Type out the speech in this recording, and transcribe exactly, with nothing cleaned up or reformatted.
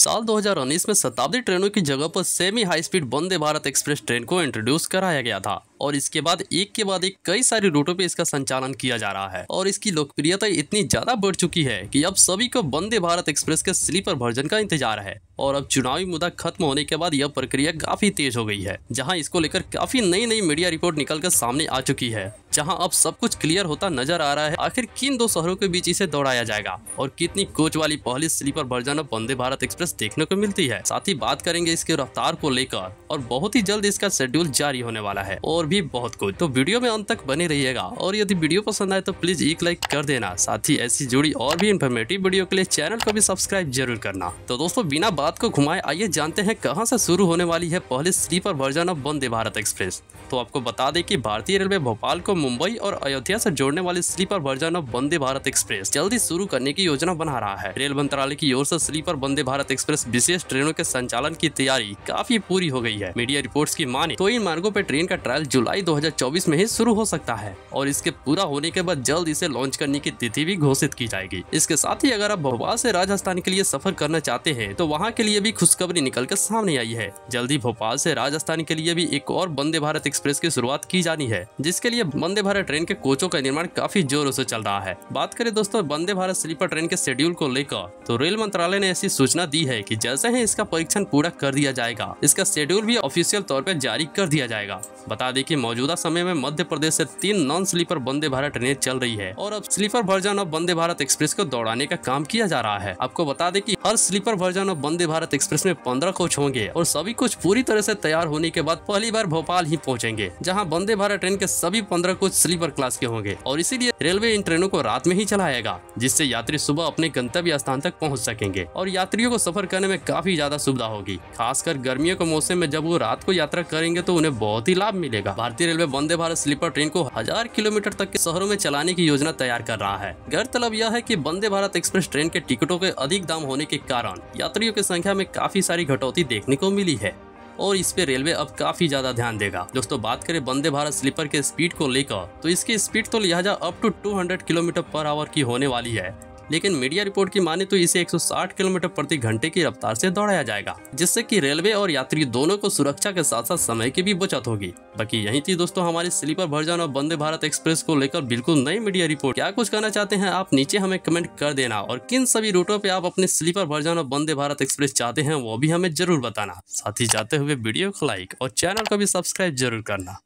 साल दो हज़ार उन्नीस में शताब्दी ट्रेनों की जगह पर semi high speed Vande Bharat express train को इंट्रोड्यूस कराया गया था और इसके बाद एक के बाद एक कई सारे रूटों पे इसका संचालन किया जा रहा है और इसकी लोकप्रियता इतनी ज्यादा बढ़ चुकी है कि अब सभी को वंदे भारत एक्सप्रेस के स्लीपर वर्जन का इंतजार है। और अब चुनावी मुद्दा खत्म होने के बाद यह प्रक्रिया काफी तेज हो गई है, जहाँ इसको लेकर काफी नई नई मीडिया रिपोर्ट निकल कर सामने आ चुकी है, जहाँ अब सब कुछ क्लियर होता नजर आ रहा है आखिर किन दो शहरों के बीच इसे दौड़ाया जाएगा और कितनी कोच वाली पहली sleeper version of Vande Bharat express देखने को मिलती है। साथ ही बात करेंगे इसके रफ्तार को लेकर और बहुत ही जल्द इसका शेड्यूल जारी होने वाला है और भी बहुत कुछ, तो वीडियो में अंत तक बने रहिएगा। और यदि वीडियो पसंद आए तो प्लीज एक लाइक कर देना, साथ ही ऐसी जुड़ी और भी इन्फॉर्मेटिव वीडियो के लिए चैनल को भी सब्सक्राइब जरूर करना। तो दोस्तों बिना बात को घुमाए आइए जानते हैं कहाँ से शुरू होने वाली है पहली sleeper version of Vande Bharat express. तो आपको बता दें कि भारतीय रेलवे भोपाल को मुंबई और अयोध्या से जोड़ने वाली sleeper version of Vande Bharat express जल्दी शुरू करने की योजना बना रहा है। रेल मंत्रालय की ओर से स्लीपर वंदे भारत एक्सप्रेस विशेष ट्रेनों के संचालन की तैयारी काफी पूरी हो गई है। मीडिया रिपोर्ट्स की माने तो इन मार्गों पर ट्रेन का ट्रायल जुलाई दो हज़ार चौबीस में ही शुरू हो सकता है और इसके पूरा होने के बाद जल्द इसे लॉन्च करने की तिथि भी घोषित की जाएगी। इसके साथ ही अगर आप भोपाल से राजस्थान के लिए सफर करना चाहते हैं तो वहाँ के लिए भी खुशखबरी निकल कर सामने आई है। जल्द ही भोपाल से राजस्थान के लिए भी एक और वंदे भारत एक्सप्रेस की शुरुआत की जानी है, जिसके लिए वंदे भारत ट्रेन के कोचों का निर्माण काफी जोरों से चल रहा है। बात करें दोस्तों वंदे भारत स्लीपर ट्रेन के शेड्यूल को लेकर, तो रेल मंत्रालय ने ऐसी सूचना दी है कि जैसे ही इसका परीक्षण पूरा कर दिया जाएगा इसका शेड्यूल भी ऑफिशियल तौर पर जारी कर दिया जाएगा। बता दें कि मौजूदा समय में मध्य प्रदेश से तीन नॉन स्लीपर वंदे भारत ट्रेनें चल रही है और अब sleeper version of Vande Bharat express को दौड़ाने का काम किया जा रहा है। आपको बता दें कि हर sleeper version of Vande Bharat express में पंद्रह कोच होंगे और सभी कोच पूरी तरह से तैयार होने के बाद पहली बार भोपाल ही पहुंचेंगे, जहां वंदे भारत ट्रेन के सभी पंद्रह कोच स्लीपर क्लास के होंगे और इसीलिए रेलवे इन ट्रेनों को रात में ही चलाएगा, जिससे यात्री सुबह अपने गंतव्य स्थान तक पहुँच सकेंगे और यात्रियों को सफर करने में काफी ज्यादा सुविधा होगी। खासकर गर्मियों के मौसम में जब वो रात को यात्रा करेंगे तो उन्हें बहुत ही लाभ मिलेगा। भारतीय railway Vande Bharat sleeper train को हजार किलोमीटर तक के शहरों में चलाने की योजना तैयार कर रहा है। गौरतलब यह है कि वंदे भारत एक्सप्रेस ट्रेन के टिकटों के अधिक दाम होने के कारण यात्रियों की संख्या में काफी सारी कटौती देखने को मिली है और इस पे रेलवे अब काफी ज्यादा ध्यान देगा। दोस्तों बात करें वंदे भारत स्लीपर के स्पीड को लेकर, तो इसकी स्पीड तो लिहाजा up to two hundred kilometre per hour की होने वाली है, लेकिन मीडिया रिपोर्ट की माने तो इसे एक सौ साठ किलोमीटर प्रति घंटे की रफ्तार से दौड़ाया जाएगा, जिससे कि रेलवे और यात्री दोनों को सुरक्षा के साथ साथ समय की भी बचत होगी। बाकी यही थी दोस्तों हमारी स्लीपर वर्जन और वंदे भारत एक्सप्रेस को लेकर बिल्कुल नई मीडिया रिपोर्ट। क्या कुछ कहना चाहते हैं आप नीचे हमें कमेंट कर देना और किन सभी रूटों पे आप अपने स्लीपर वर्जन और वंदे भारत एक्सप्रेस चाहते हैं वो भी हमें जरूर बताना। साथ ही जाते हुए वीडियो को लाइक और चैनल को भी सब्सक्राइब जरूर करना।